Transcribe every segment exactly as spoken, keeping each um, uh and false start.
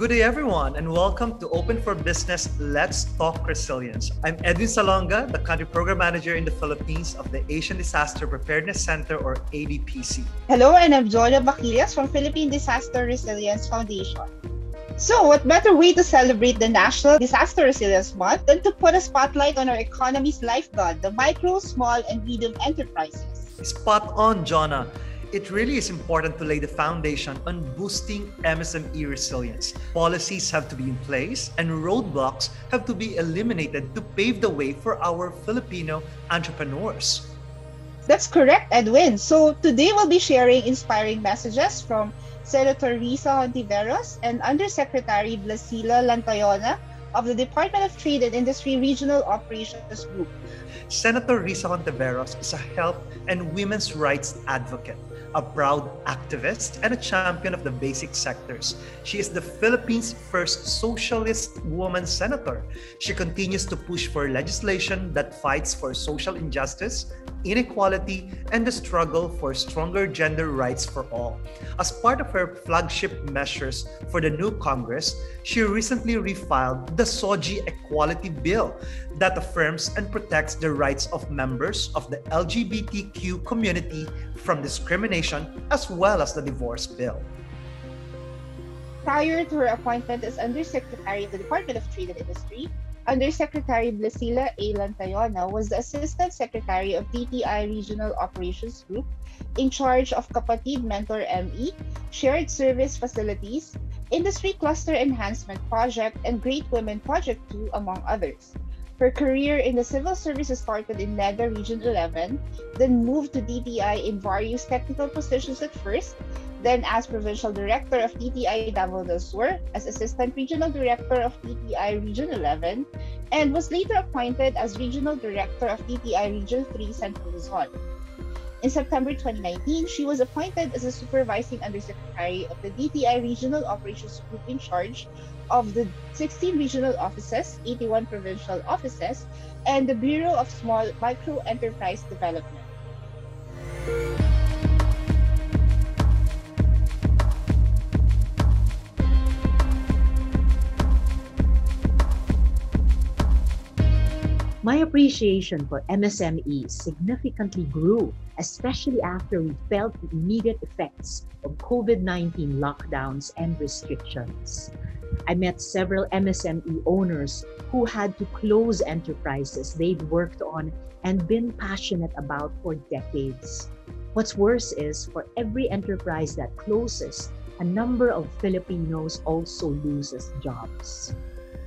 Good day, everyone, and welcome to Open for Business Let's Talk Resilience. I'm Edwin Salonga, the Country Program Manager in the Philippines of the Asian Disaster Preparedness Center, or A D P C. Hello, and I'm Jonah Bakilias from Philippine Disaster Resilience Foundation. So, what better way to celebrate the National Disaster Resilience Month than to put a spotlight on our economy's lifeblood, the micro, small, and medium enterprises? Spot on, Jonah. It really is important to lay the foundation on boosting M S M E resilience. Policies have to be in place and roadblocks have to be eliminated to pave the way for our Filipino entrepreneurs. That's correct, Edwin. So today we'll be sharing inspiring messages from Senator Risa Hontiveros and Undersecretary Blesila Lantayona of the Department of Trade and Industry Regional Operations Group. Senator Risa Hontiveros is a health and women's rights advocate, a proud activist, and a champion of the basic sectors. She is the Philippines' first socialist woman senator. She continues to push for legislation that fights for social injustice, inequality, and the struggle for stronger gender rights for all. As part of her flagship measures for the new Congress, she recently refiled the S O G I Equality Bill that affirms and protects the rights of members of the L G B T Q community from discrimination, as well as the divorce bill. Prior to her appointment as Undersecretary of the Department of Trade and Industry, Undersecretary Blesila A. Lantayona was the Assistant Secretary of D T I Regional Operations Group in charge of Kapatid Mentor M E, Shared Service Facilities, Industry Cluster Enhancement Project, and Great Women Project two, among others. Her career in the civil services started in NEDA Region eleven, then moved to D T I in various technical positions at first, then as Provincial Director of D T I Davao del Sur, as Assistant Regional Director of D T I Region eleven, and was later appointed as Regional Director of D T I Region three, Central Luzon. In September twenty nineteen, she was appointed as a Supervising Undersecretary of the D T I Regional Operations Group in charge of the sixteen regional offices, eighty-one provincial offices, and the Bureau of Small Micro Enterprise Development. My appreciation for M S M Es significantly grew, especially after we felt the immediate effects of COVID nineteen lockdowns and restrictions. I met several M S M E owners who had to close enterprises they'd worked on and been passionate about for decades. What's worse is, for every enterprise that closes, a number of Filipinos also loses jobs.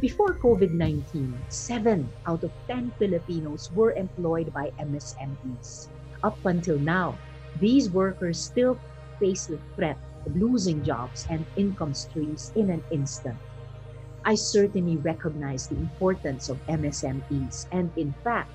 Before COVID nineteen, seven out of ten Filipinos were employed by M S M Es. Up until now, these workers still face the threat of losing jobs and income streams in an instant. I certainly recognize the importance of M S M Es, and in fact,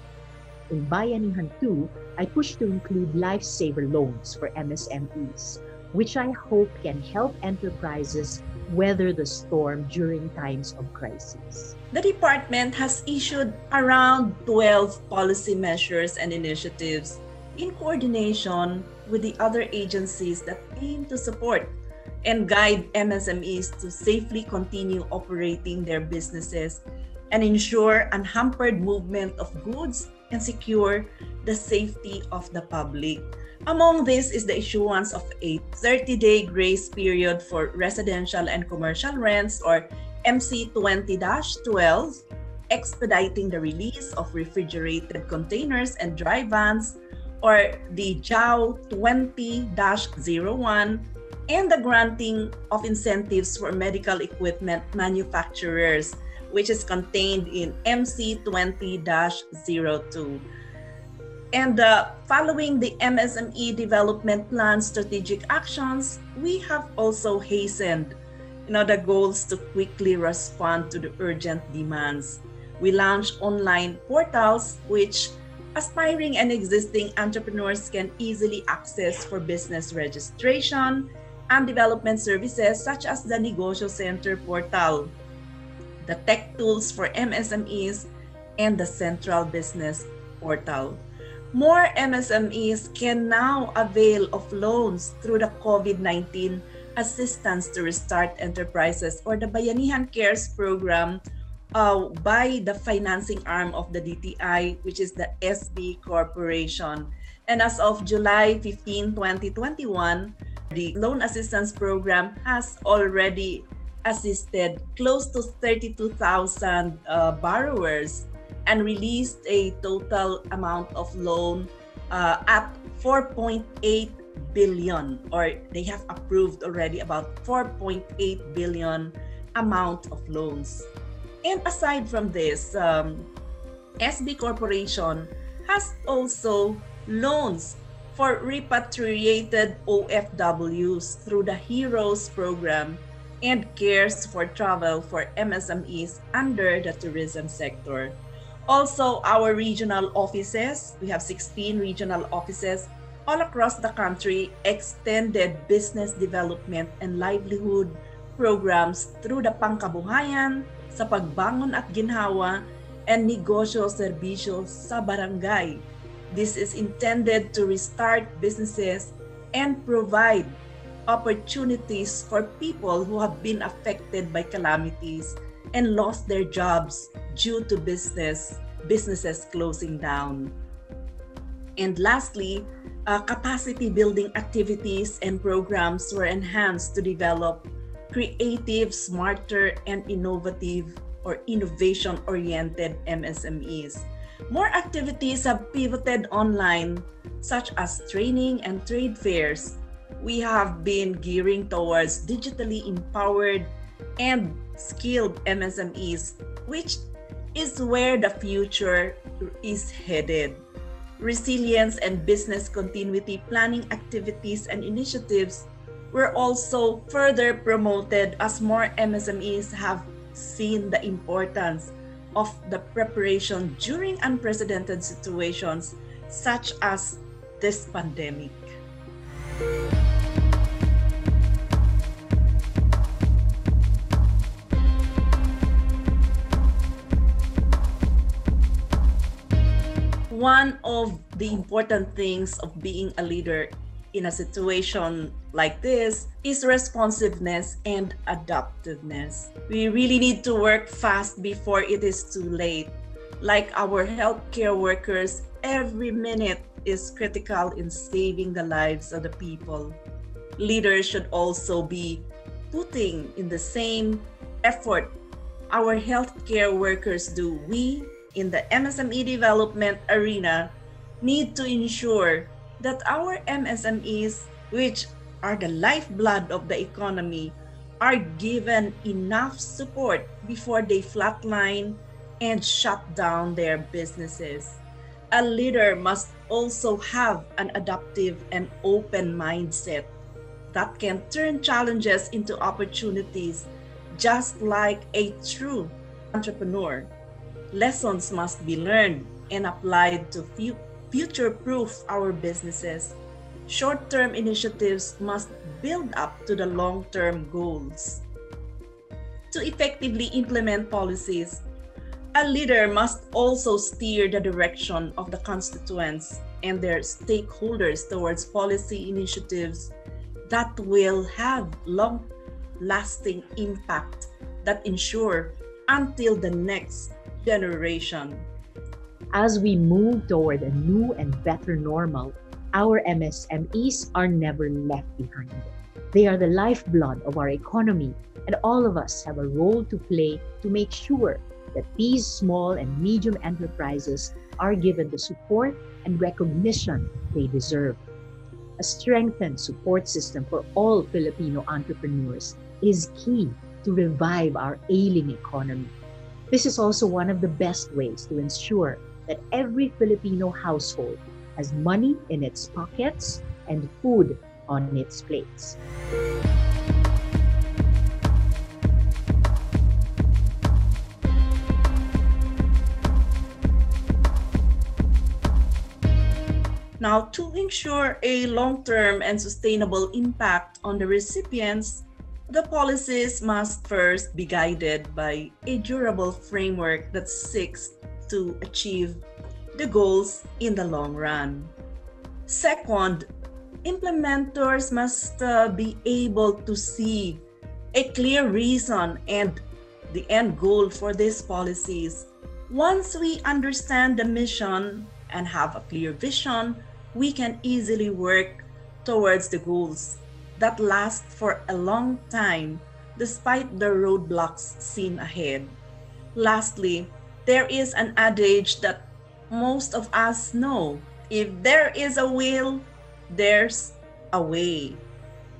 in Bayanihan two, I pushed to include lifesaver loans for M S M Es, which I hope can help enterprises weather the storm during times of crisis. The department has issued around twelve policy measures and initiatives in coordination with the other agencies that aim to support and guide M S M Es to safely continue operating their businesses and ensure unhampered movement of goods and secure the safety of the public. Among these is the issuance of a thirty-day grace period for residential and commercial rents, or M C twenty dash twelve, expediting the release of refrigerated containers and dry vans, or the Jao twenty dash oh one, and the granting of incentives for medical equipment manufacturers, which is contained in M C twenty dash oh two. And uh, following the M S M E Development Plan strategic actions, we have also hastened you know, the goals to quickly respond to the urgent demands. We launched online portals which aspiring and existing entrepreneurs can easily access for business registration and development services such as the Negocio Center portal, the tech tools for M S M Es, and the Central Business Portal. More M S M Es can now avail of loans through the COVID nineteen Assistance to Restart Enterprises, or the Bayanihan CARES program uh, by the financing arm of the D T I, which is the S B Corporation. And as of July fifteenth, twenty twenty-one, the Loan Assistance Program has already assisted close to thirty-two thousand uh, borrowers and released a total amount of loan uh, at four point eight billion, or they have approved already about four point eight billion amount of loans. And aside from this, um, S B Corporation has also loans for repatriated O F Ws through the HEROES program and CARES for travel for M S M Es under the tourism sector. Also, our regional offices, we have sixteen regional offices all across the country, extended business development and livelihood programs through the Pangkabuhayan, sa Pagbangon at Ginhawa, and Negocio Servicio sa Barangay. This is intended to restart businesses and provide opportunities for people who have been affected by calamities and lost their jobs due to business businesses closing down. And lastly, uh, capacity building activities and programs were enhanced to develop creative, smarter, and innovative or innovation-oriented M S M Es. More activities have pivoted online, such as training and trade fairs. We have been gearing towards digitally empowered and skilled M S M Es, which is where the future is headed. Resilience and business continuity planning activities and initiatives were also further promoted as more M S M Es have seen the importance of the preparation during unprecedented situations such as this pandemic. One of the important things of being a leader in a situation like this is responsiveness and adaptiveness. We really need to work fast before it is too late. Like our healthcare workers, every minute is critical in saving the lives of the people. Leaders should also be putting in the same effort our healthcare workers do. We, in the M S M E development arena, need to ensure that our M S M Es, which are the lifeblood of the economy, are given enough support before they flatline and shut down their businesses. A leader must also have an adaptive and open mindset that can turn challenges into opportunities, just like a true entrepreneur. Lessons must be learned and applied to future-proof our businesses. Short-term initiatives must build up to the long-term goals. To effectively implement policies, a leader must also steer the direction of the constituents and their stakeholders towards policy initiatives that will have long-lasting impact that ensure until the next generation. As we move toward a new and better normal, our M S M Es are never left behind. They are the lifeblood of our economy, and all of us have a role to play to make sure that these small and medium enterprises are given the support and recognition they deserve. A strengthened support system for all Filipino entrepreneurs is key to revive our ailing economy. This is also one of the best ways to ensure that every Filipino household has money in its pockets and food on its plates. Now, to ensure a long-term and sustainable impact on the recipients, the policies must first be guided by a durable framework that seeks to achieve the goals in the long run. Second, implementers must uh, be able to see a clear reason and the end goal for these policies. Once we understand the mission and have a clear vision, we can easily work towards the goals that last for a long time despite the roadblocks seen ahead. Lastly, there is an adage that most of us know: if there is a will, there's a way.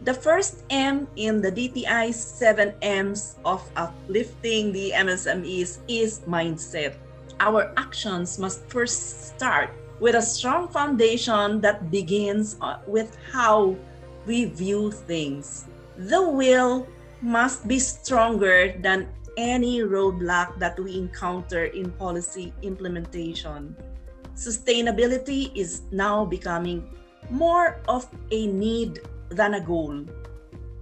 The first M in the D T I's seven M's of uplifting the M S M Es is mindset. Our actions must first start with a strong foundation that begins with how we view things. The will must be stronger than any roadblock that we encounter in policy implementation. Sustainability is now becoming more of a need than a goal.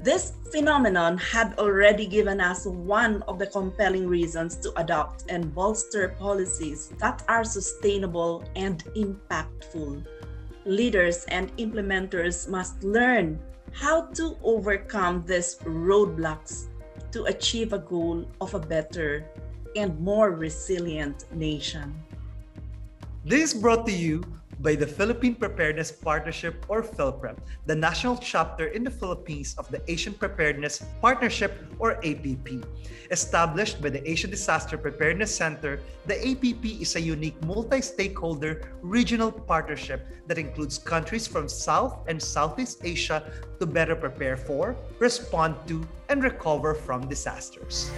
This phenomenon had already given us one of the compelling reasons to adopt and bolster policies that are sustainable and impactful. Leaders and implementers must learn how to overcome these roadblocks to achieve a goal of a better and more resilient nation. This is brought to you by the Philippine Preparedness Partnership, or PhilPrep, the national chapter in the Philippines of the Asian Preparedness Partnership, or A P P. Established by the Asian Disaster Preparedness Center, the A P P is a unique multi-stakeholder regional partnership that includes countries from South and Southeast Asia to better prepare for, respond to, and recover from disasters.